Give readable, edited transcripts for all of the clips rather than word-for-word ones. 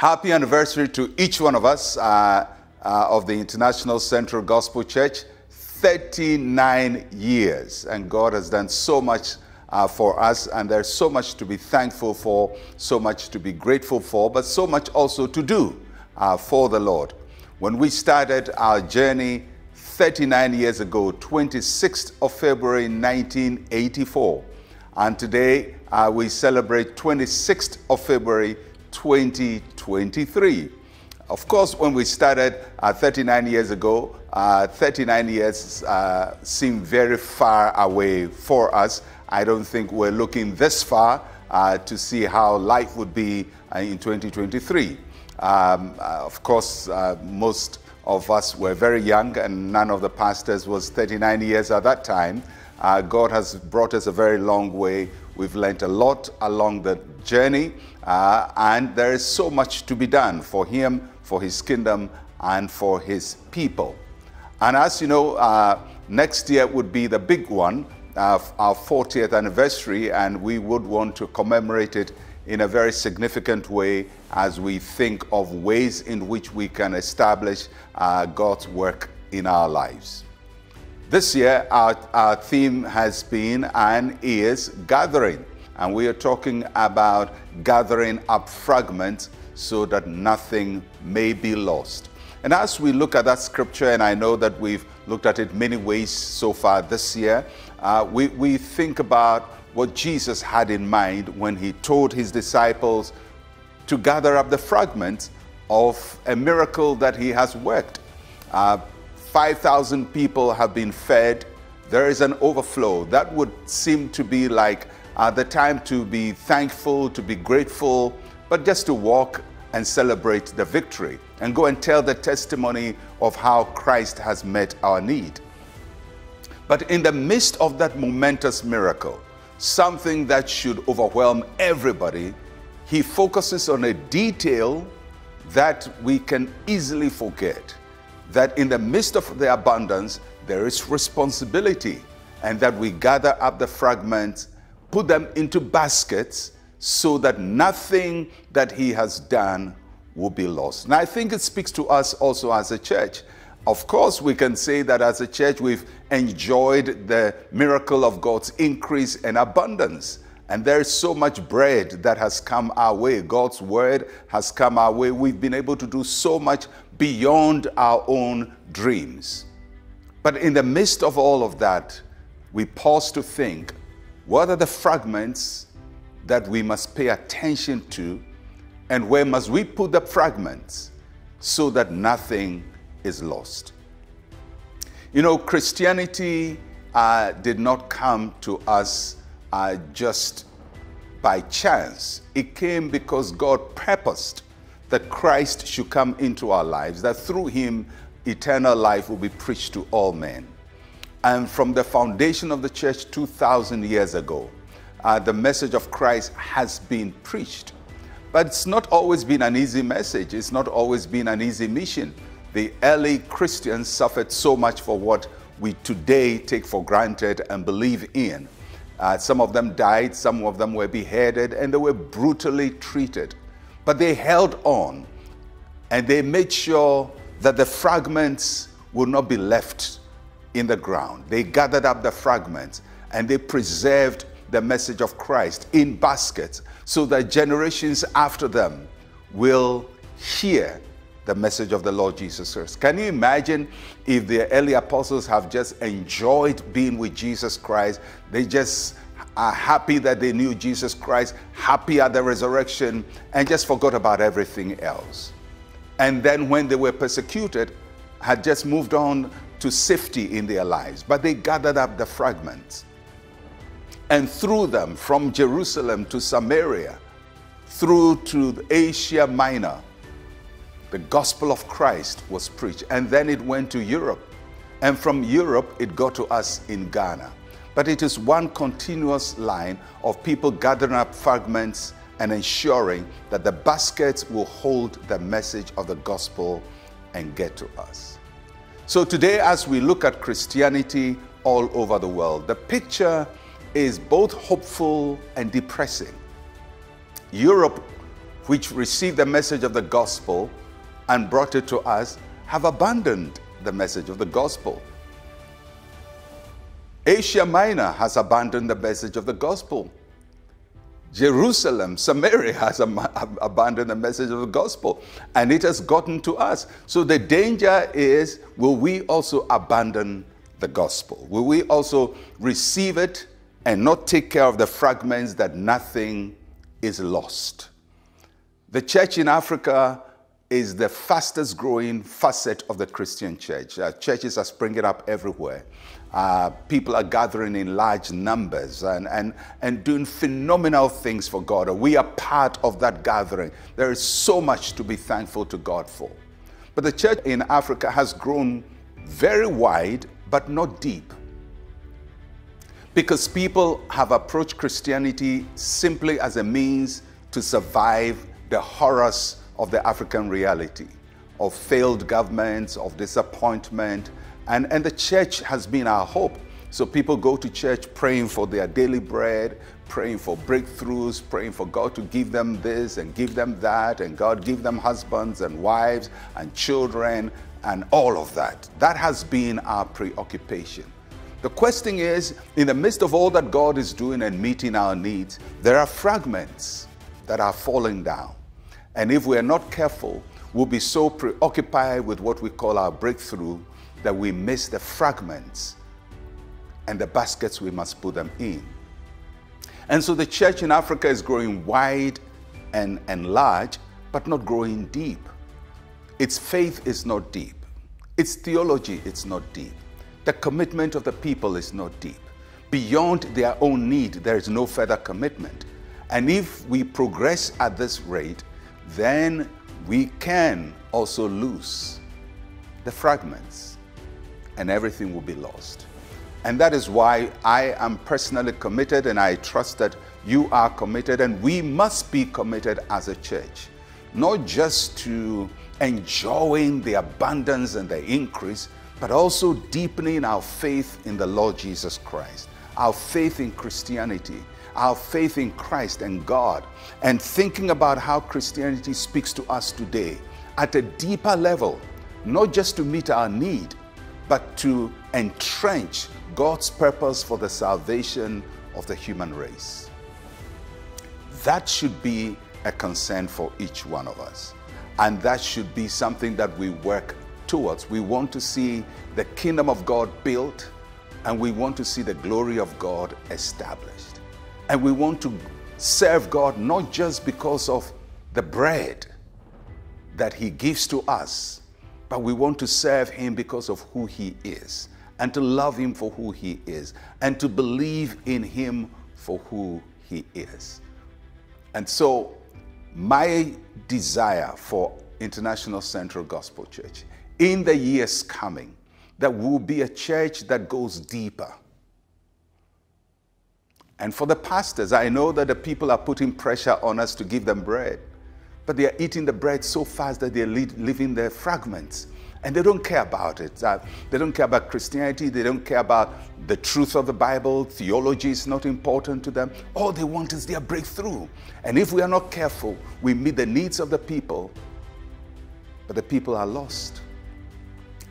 Happy anniversary to each one of us of the International Central Gospel Church. 39 years, and God has done so much for us, and there's so much to be thankful for, so much to be grateful for, but so much also to do for the Lord. When we started our journey 39 years ago, 26th of February 1984, and today we celebrate 26th of February 2023. Of course, when we started 39 years ago, 39 years seemed very far away for us. I don't think we're looking this far to see how life would be in 2023. Of course, most of us were very young, and none of the pastors was 39 years at that time. God has brought us a very long way. We've learned a lot along the journey, and there is so much to be done for Him, for His kingdom, and for His people. And as you know, next year would be the big one, our 40th anniversary, and we would want to commemorate it in a very significant way as we think of ways in which we can establish God's work in our lives. This year, our theme has been and is gathering, and we are talking about gathering up fragments so that nothing may be lost. And as we look at that scripture, and I know that we've looked at it many ways so far this year, we think about what Jesus had in mind when he told his disciples to gather up the fragments of a miracle that he has worked. 5,000 people have been fed. There is an overflow. That would seem to be like the time to be thankful, to be grateful, but just to walk and celebrate the victory and go and tell the testimony of how Christ has met our need. But in the midst of that momentous miracle, something that should overwhelm everybody, he focuses on a detail that we can easily forget, that in the midst of the abundance, there is responsibility, and that we gather up the fragments, put them into baskets, so that nothing that he has done will be lost. Now, I think it speaks to us also as a church. Of course, we can say that as a church, we've enjoyed the miracle of God's increase and abundance. And there is so much bread that has come our way. God's word has come our way. We've been able to do so much beyond our own dreams. But in the midst of all of that, we pause to think, what are the fragments that we must pay attention to, and where must we put the fragments so that nothing is lost? You know, Christianity did not come to us just by chance. It came because God purposed that Christ should come into our lives, that through him eternal life will be preached to all men. And from the foundation of the church 2,000 years ago, the message of Christ has been preached. But it's not always been an easy message. It's not always been an easy mission. The early Christians suffered so much for what we today take for granted and believe in. Some of them died, some of them were beheaded, and they were brutally treated. But they held on, and they made sure that the fragments would not be left in the ground. They gathered up the fragments, and they preserved the message of Christ in baskets so that generations after them will hear the message of the Lord Jesus Christ. Can you imagine if the early apostles have just enjoyed being with Jesus Christ? They just are happy that they knew Jesus Christ, happy at the resurrection, and just forgot about everything else. And then when they were persecuted, had just moved on to safety in their lives. But they gathered up the fragments. And through them, from Jerusalem to Samaria, through to Asia Minor, the gospel of Christ was preached. And then it went to Europe. And from Europe, it got to us in Ghana. But it is one continuous line of people gathering up fragments and ensuring that the baskets will hold the message of the gospel and get to us. So today, as we look at Christianity all over the world, the picture is both hopeful and depressing. Europe, which received the message of the gospel and brought it to us, have abandoned the message of the gospel. Asia Minor has abandoned the message of the gospel. Jerusalem, Samaria has abandoned the message of the gospel, and it has gotten to us. So the danger is, will we also abandon the gospel? Will we also receive it and not take care of the fragments that nothing is lost? The church in Africa is the fastest growing facet of the Christian church. Churches are springing up everywhere. People are gathering in large numbers and doing phenomenal things for God. We are part of that gathering. There is so much to be thankful to God for. But the church in Africa has grown very wide, but not deep. Because people have approached Christianity simply as a means to survive the horrors of the African reality, of failed governments, of disappointment, and the church has been our hope. So people go to church praying for their daily bread, praying for breakthroughs, praying for God to give them this and give them that, and God give them husbands and wives and children and all of that. That has been our preoccupation. The question is, in the midst of all that God is doing and meeting our needs, there are fragments that are falling down. And if we are not careful, we'll be so preoccupied with what we call our breakthrough that we miss the fragments and the baskets we must put them in. And so the church in Africa is growing wide and large, but not growing deep. Its faith is not deep. Its theology is not deep. The commitment of the people is not deep. Beyond their own need, there is no further commitment. And if we progress at this rate, then we can also lose the fragments and everything will be lost. And that is why I am personally committed, and I trust that you are committed, and we must be committed as a church, not just to enjoying the abundance and the increase, but also deepening our faith in the Lord Jesus Christ, our faith in Christianity, our faith in Christ and God, and thinking about how Christianity speaks to us today at a deeper level, not just to meet our need, but to entrench God's purpose for the salvation of the human race. That should be a concern for each one of us, and that should be something that we work towards. We want to see the kingdom of God built, and we want to see the glory of God established. And we want to serve God not just because of the bread that He gives to us, but we want to serve Him because of who He is, and to love Him for who He is, and to believe in Him for who He is. And so my desire for International Central Gospel Church in the years coming, that will be a church that goes deeper. And for the pastors, I know that the people are putting pressure on us to give them bread, but they are eating the bread so fast that they are leaving their fragments, and they don't care about it. They don't care about Christianity. They don't care about the truth of the Bible. Theology is not important to them. All they want is their breakthrough. And if we are not careful, we meet the needs of the people, but the people are lost.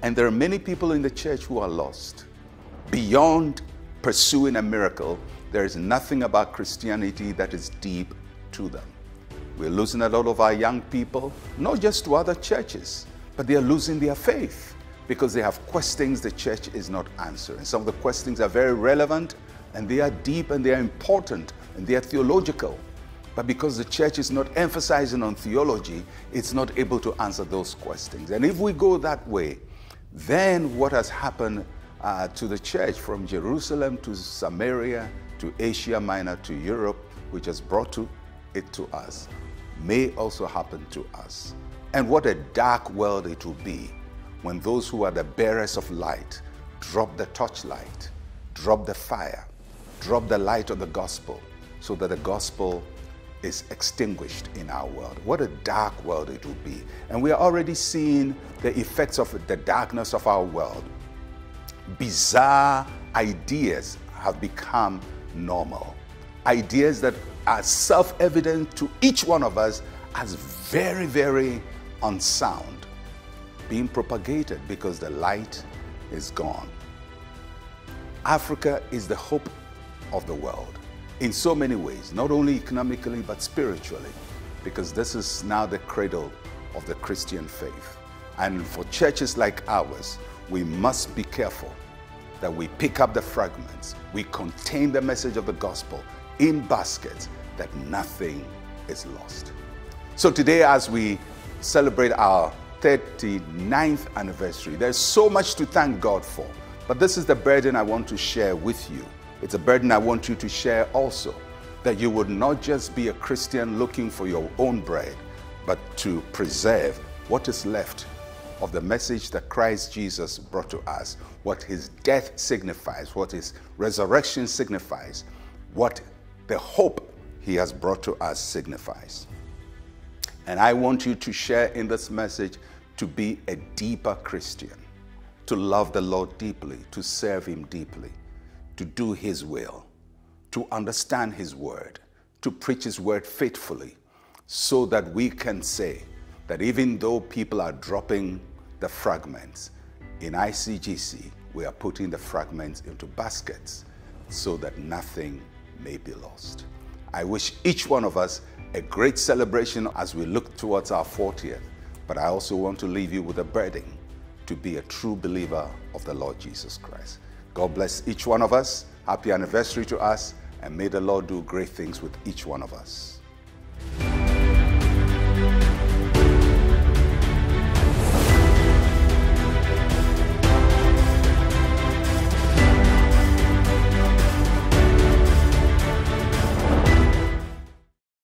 And there are many people in the church who are lost. Beyond pursuing a miracle, there is nothing about Christianity that is deep to them. We're losing a lot of our young people, not just to other churches, but they are losing their faith because they have questions the church is not answering. Some of the questions are very relevant, and they are deep, and they are important, and they are theological. But because the church is not emphasizing on theology, it's not able to answer those questions. And if we go that way, then what has happened to the church from Jerusalem to Samaria to Asia Minor to Europe, which has brought it to us, may also happen to us. And what a dark world it will be when those who are the bearers of light drop the torchlight, drop the fire, drop the light of the gospel, so that the gospel is extinguished in our world. What a dark world it will be. And we are already seeing the effects of the darkness of our world. Bizarre ideas have become normal. Ideas that are self-evident to each one of us as very, very unsound, being propagated because the light is gone. Africa is the hope of the world in so many ways, not only economically but spiritually, because this is now the cradle of the Christian faith. And for churches like ours, we must be careful that we pick up the fragments, we contain the message of the gospel in baskets, that nothing is lost. So today, as we celebrate our 39th anniversary, there's so much to thank God for, but this is the burden I want to share with you. It's a burden I want you to share also, that you would not just be a Christian looking for your own bread, but to preserve what is left of the message that Christ Jesus brought to us, what his death signifies, what his resurrection signifies, what the hope he has brought to us signifies. And I want you to share in this message to be a deeper Christian, to love the Lord deeply, to serve him deeply, to do his will, to understand his word, to preach his word faithfully, so that we can say that even though people are dropping the fragments, in ICGC, we are putting the fragments into baskets so that nothing may be lost. I wish each one of us a great celebration as we look towards our 40th, but I also want to leave you with a burden to be a true believer of the Lord Jesus Christ. God bless each one of us. Happy anniversary to us, and may the Lord do great things with each one of us.